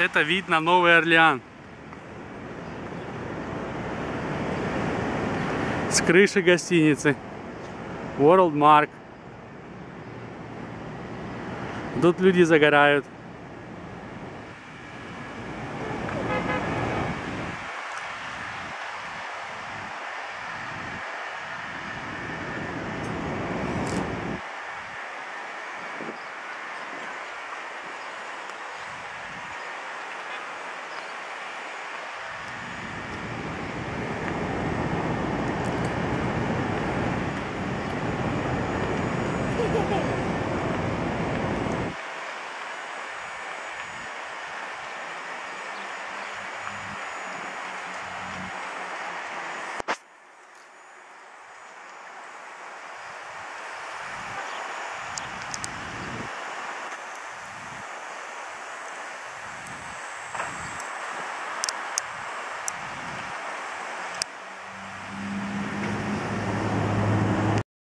это вид на Новый Орлеан. С крыши гостиницы World Mark. Тут люди загорают.